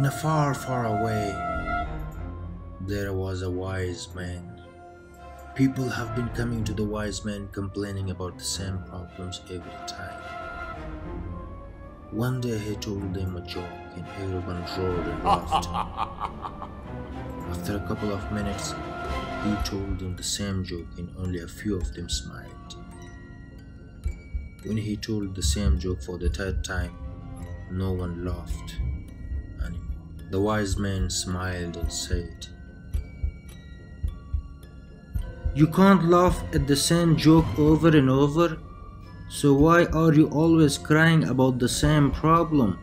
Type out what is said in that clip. In a far, far away, there was a wise man. People have been coming to the wise man complaining about the same problems every time. One day he told them a joke and everyone roared and laughed. After a couple of minutes, he told them the same joke and only a few of them smiled. When he told the same joke for the third time, no one laughed anymore. The wise man smiled and said, "You can't laugh at the same joke over and over, so why are you always crying about the same problem?"